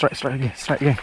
strike again.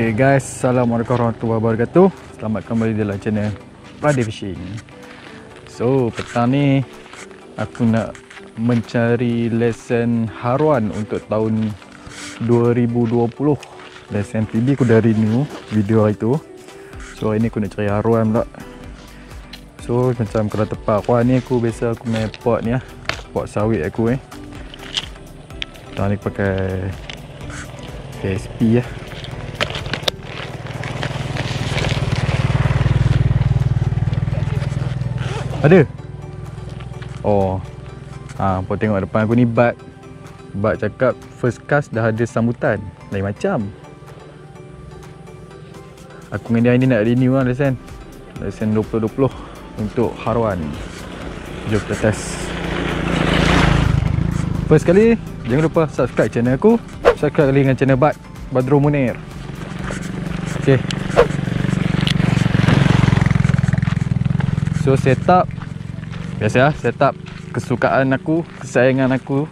Okay guys, Assalamualaikum warahmatullahi wabarakatuh. Selamat kembali dalam channel Raden Fishing. So petang ni aku nak mencari lesen haruan untuk tahun 2020. Lesen TV aku dah renew video hari tu. So hari ni aku nak cari haruan pula. So macam kalau tepat haruan ni, aku biasa aku main pot ni lah, pot sawit aku Petang ni aku pakai KSP Ada? Oh kau tengok depan aku ni Bad cakap first cast dah ada sambutan. Lain macam aku dengan dia ni nak renew lah lesen 2020 untuk haruan. Jom kita test. First kali, jangan lupa subscribe channel aku. Subscribe kali dengan channel Badrul Munir. Okay. So setup biasalah, setup kesukaan aku, kesayangan aku,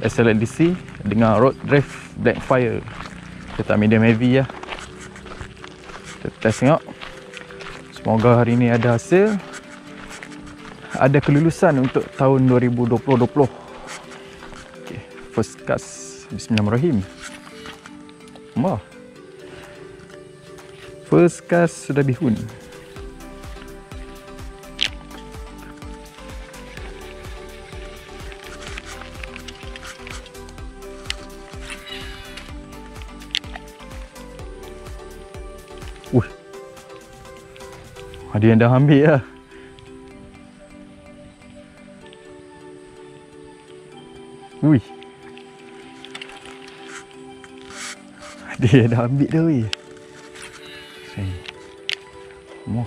SLX DC dengan road drive Blackfyre. Setup medium heavy lah. Kita test tengok. Semoga hari ni ada hasil, ada kelulusan untuk tahun 2020. Okay, first cast. Bismillahirrahmanirrahim. Wah, first cast sudah bihun. Ada yang dah ambil lah. Ui, ada yang dah ambil dah weh. Moh.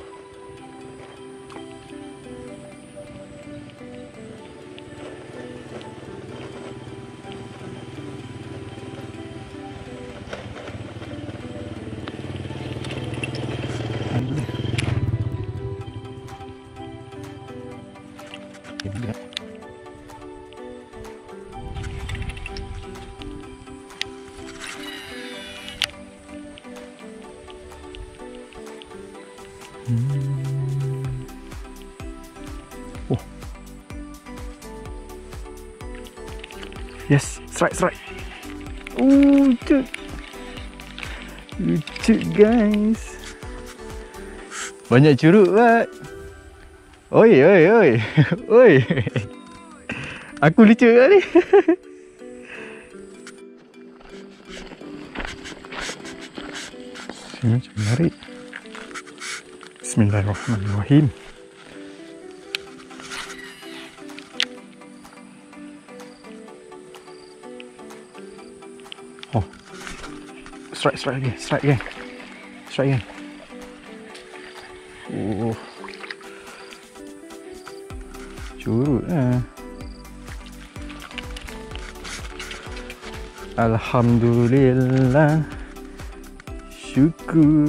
Oh. Yes, strike. Oh, lucu guys. Banyak curut buat. Oi. Oi. Aku lucu kat ni. Sini macam menarik. Bismillahirrahmanirrahim. Oh. Strike again. Oh. Curut lah. Alhamdulillah. Syukur.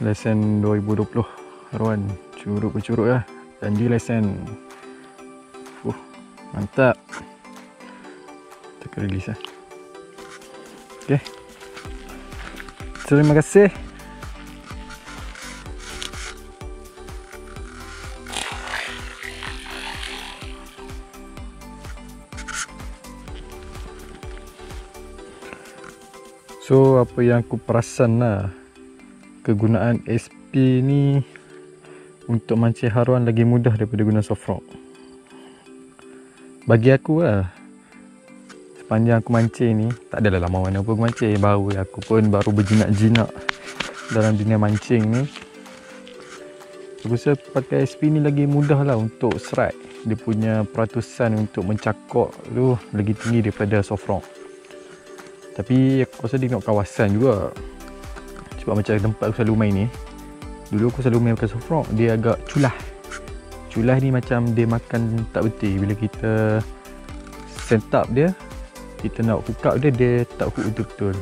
Lesen 2020 haruan. Curut lah. Janji lesen. Mantap. Kita akan release lah. Okay, terima kasih. So apa yang aku perasan lah, kegunaan SP ni untuk mancing haruan lagi mudah daripada guna soft rock bagi aku lah. Sepanjang aku mancing ni, tak adalah lama mana pun aku mancing, baru aku pun baru berjinak-jinak dalam dunia mancing ni. Saya pakai KSP ni lagi mudah lah untuk serat. Dia punya peratusan untuk mencakok tu lagi tinggi daripada soft rock. Tapi aku rasa dia tengok kawasan juga. Sebab macam tempat aku selalu main ni, dulu aku selalu main pakai soft rock, dia agak culah. Culah ni macam dia makan tak betul. Bila kita set up dia, kita nak hook up dia, dia tak hook betul-betul.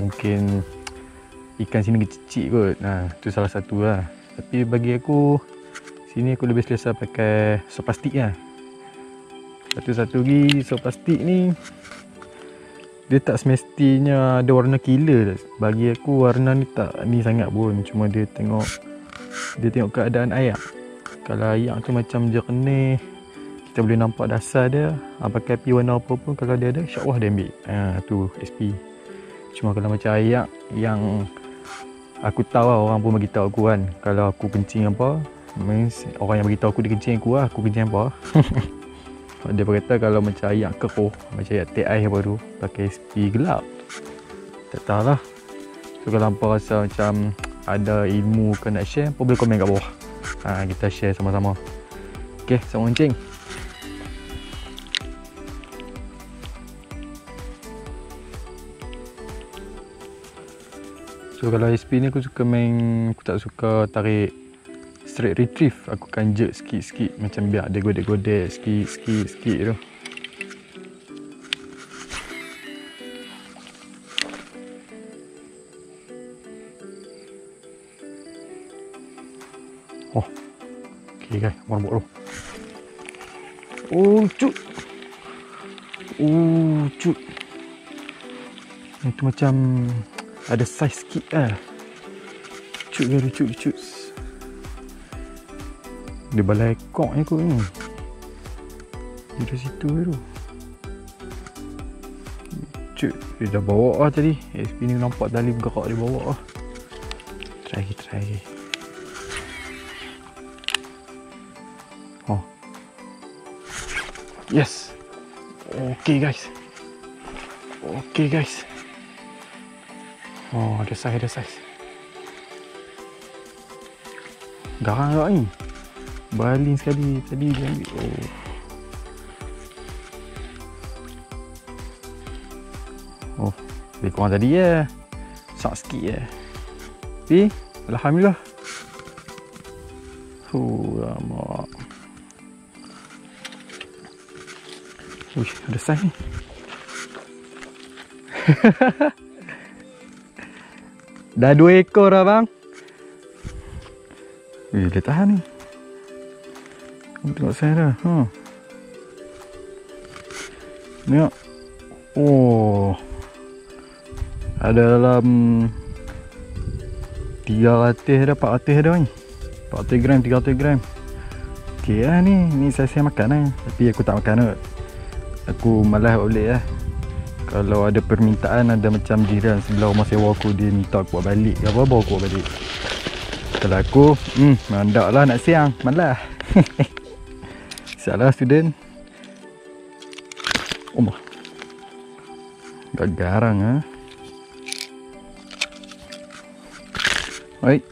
Mungkin ikan sini kecil kot, tu salah satu lah. Tapi bagi aku, sini aku lebih selesa pakai soft plastik lah. Satu-satu lagi, soft plastik ni dia tak semestinya ada warna killer. Bagi aku warna ni tak ni sangat pun. Cuma dia tengok keadaan ayak. Kalau ayak tu macam jernih, kita boleh nampak dasar dia, pakai api warna apa pun, kalau dia ada insyaAllah dia ambil. Tu SP. Cuma kalau macam ayak yang aku tahu lah, orang pun beritahu aku kan, kalau aku kencing apa, means orang yang beritahu aku dia kencing aku lah, aku kencing apa. Dia berkata kalau macam ayak keruh, macam ayak TI apa tu, pakai SP gelap, tak tahulah. So kalau hampa rasa macam ada ilmu ke nak share, boleh komen kat bawah. Kita share sama-sama. Ok, sama kencing. So kalau SP ni aku suka main, aku tak suka tarik straight retrieve. Aku akan jerk sikit-sikit, macam biar dia godek-godek sikit-sikit tu. Oh, okay guys, marbot tu. Oh, cut. Oh, cut. Itu macam ada saiz sikit lah. Cut dia, cut. Dia balai kok je kot ni. Dia dah situ je tu. Cut. Dia dah bawa lah tadi. SP ni nampak tali bergerak dia bawa lah. Try. Oh. Yes. Okay guys. Oh, ada saiz. Garang tak ni? Baling sekali tadi dia ambil. Oh. Oh, lebih kurang tadi ya. Sak sikit ya. Tapi alhamdulillah. Alamak. Uish, ada saiz ni. Dah 2 ekor lah bang. Dia tahan ni. Tengok saya dah. Tengok. Oh, ada dalam 300 dah, 400 dah ni. 400 gram, 300 gram. Ok lah ni. Ni saya makan lah. Tapi aku tak makan kot. Aku malas boleh lah. Kalau ada permintaan, ada macam jiran sebelah rumah sewa aku, dia minta aku buat balik ke apa, baru aku buat balik. Kalau aku, mandak lah nak siang, malah. Salah student. Oh, agak garang lah. Baik.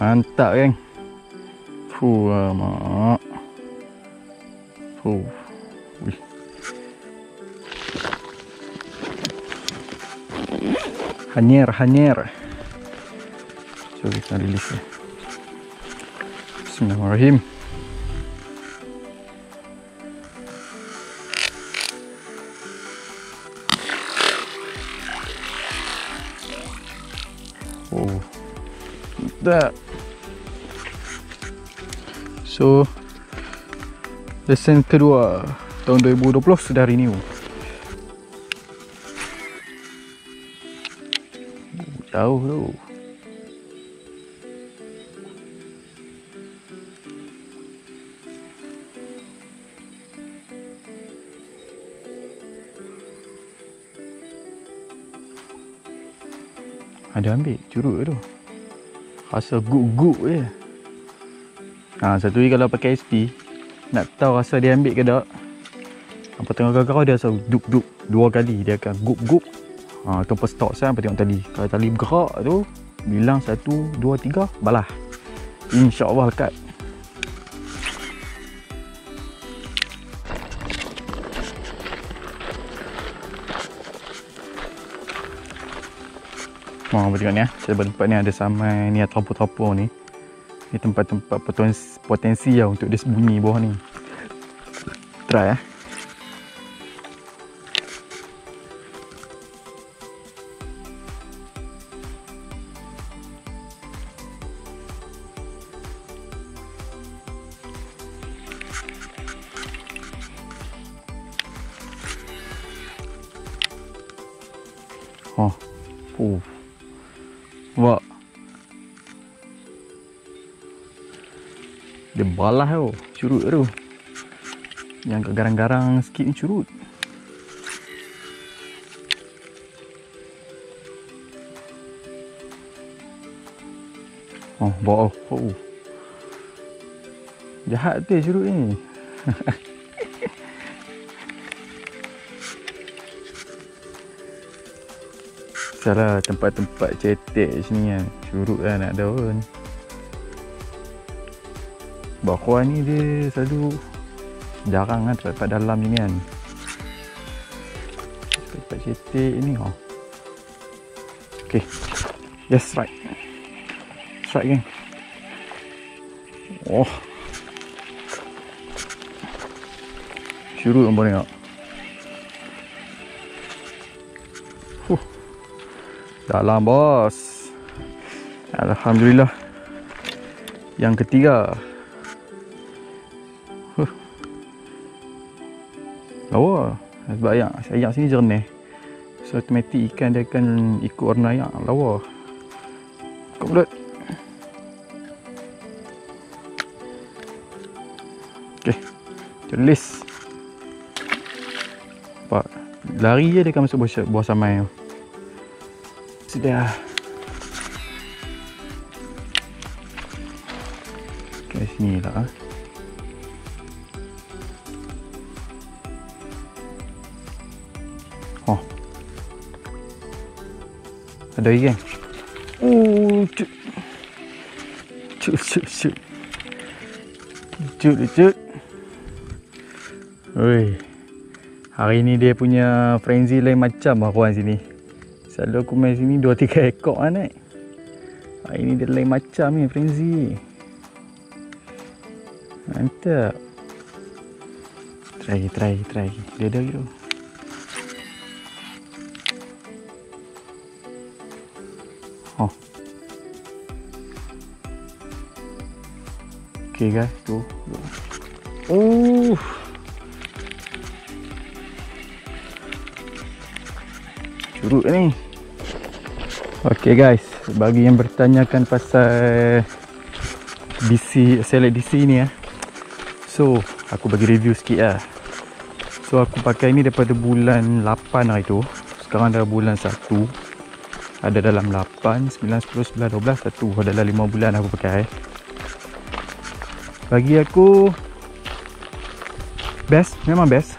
Mantap geng. Alamak. Wih. Hanyir. So kita rilis ni. Bismillahirrahmanirrahim. Oh. Dah. So lesen kedua tahun 2020 sudah renew. Jauh tu. Ada ambil curut tu. Rasa guk-guk je. Satu ni kalau pakai SP, nak tahu rasa dia ambil ke tak, Apa tengok garau dia asal duk-duk dua kali, dia akan gup-gup. Ha, tanpa stop saya apa tengok tali. Kalau tali bergerak tu, bilang 1, 2, 3, balah. InsyaAllah lekat. Wah, apa tengok ni ah. Saya tempat ni ada samai ni, terapur-terapur ni. Ni tempat-tempat potensi lah untuk dia sembunyi bawah ni. Try ah. Oh. Oh. Wah. Dia balah tu, curut tu. Yang kat garang-garang sikit ni curut. Oh, bawa. Oh. Jahat tu curut ni. Salah tempat-tempat cetek sini kan, curut lah nak daun. Bakwan ni dia selalu jarang kan tempat dalam ni kan. Tempat cetek ni oh. Okay, yes, right. Strike kan. Oh, curut yang boleh nak. Dalam bos. Alhamdulillah. Yang ketiga. Huh. Lawa. Sebab ayak. Ayak sini jernih. So automatik ikan dia akan ikut warna ayak. Lawa. Kau belut. Okay. Tulis. Nampak. Lari je dia akan masuk buah samai tu. Sudah. Kat sini lah. Oh. Ada ikan. Oh, cut. Cut. Cut. Oi. Hari ni dia punya frenzy lain macam lah kawan sini. Selalu aku main sini 2-3 ekor lah naik. Hari ni dia lain macam ni frenzy. Mantap. Try. Dia ada lagi tu. Oh. Okay guys tu. Oh. Curut ni. Ok guys, bagi yang bertanyakan pasal DC Select DC ni eh. So aku bagi review sikit lah. So aku pakai ni daripada bulan 8 hari tu. Sekarang dah bulan 1. Ada dalam 8, 9, 10, 11, 12, 1. Dalam 5 bulan aku pakai. Bagi aku best, memang best.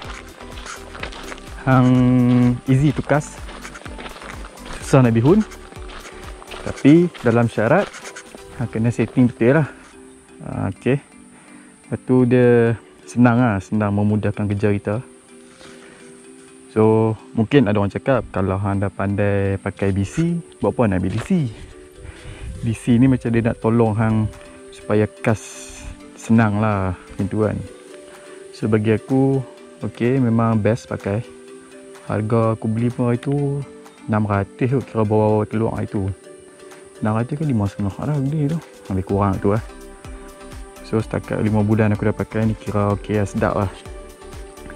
Hang easy tukas, susah nak bihun. Tapi dalam syarat kena setting betul lah. Okay. Lepas tu dia senang lah, senang memudahkan kerja kita. So mungkin ada orang cakap kalau hang dah pandai pakai BC, buat apa nak ambil DC? BC ni macam dia nak tolong hang supaya kas senang lah gitu kan. So bagi aku okay, memang best pakai. Harga aku beli pun hari tu 600 kira bawa-bawa keluar itu. 600 ke 5.5 dah gede tu. Lebih kurang tu lah. So setakat 5 bulan aku dah pakai ni kira okey lah, sedap lah.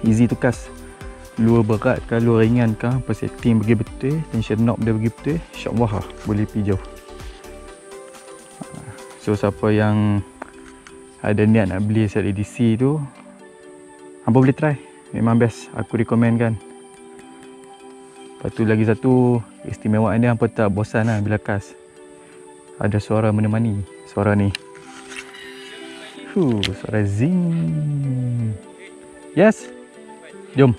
Easy tukas. Luar berat ke, luar ringan ke, setting pergi betul, tension knob dia pergi betul, insyaAllah lah boleh pergi jauh. So siapa yang ada niat nak beli set DC tu, hampa boleh try. Memang best, aku recommend kan. Lepas tu lagi satu istimewaan dia, hampa tak bosan lah bila kas. Ada suara menemani. Suara ni. Suara zing. Yes. Jom.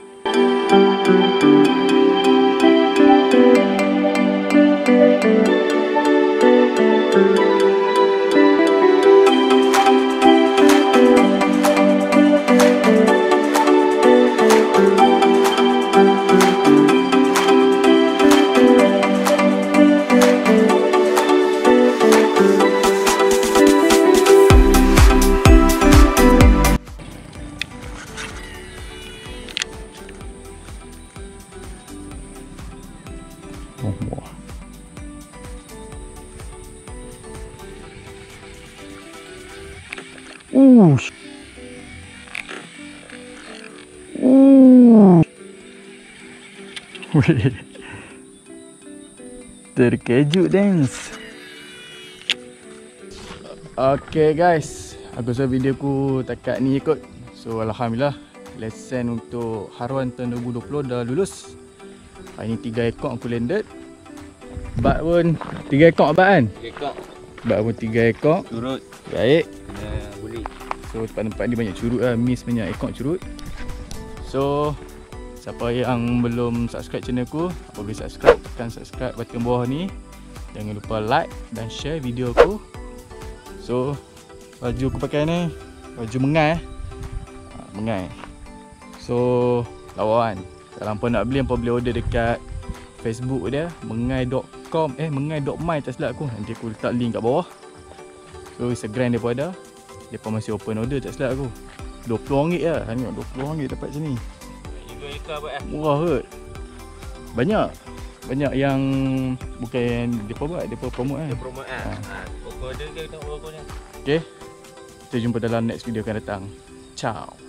Terkejut dance. Okay guys, aku rasa video aku takat ni kot. So alhamdulillah, lesen untuk Haruan tahun 2020 dah lulus. Hari ni 3 ekor aku landed. Bat pun 3 ekor abad kan? 3 ekor. Bat pun 3 ekor. Curut. Baik. Boleh. So tempat-tempat ni banyak curut lah, miss banyak ekor curut. So siapa yang belum subscribe channel aku, boleh subscribe, tekan subscribe button bawah ni. Jangan lupa like dan share video aku. So baju aku pakai ni, baju Mengai. Mengai. So lawa kan. Kalau hangpa nak beli, hangpa boleh order dekat Facebook dia, Mengai.com, Mengai.My tak silap aku. Nanti aku letak link kat bawah. So Instagram depa ada. Depa masih open order tak silap aku. RM20 lah. Hanya RM20 dapat sini. Murah kot. Banyak yang bukan depa buat, depa promote kan. Dia promote kan. Pokok dia tak pokok dia. Okey. Kita jumpa dalam next video akan datang. Ciao.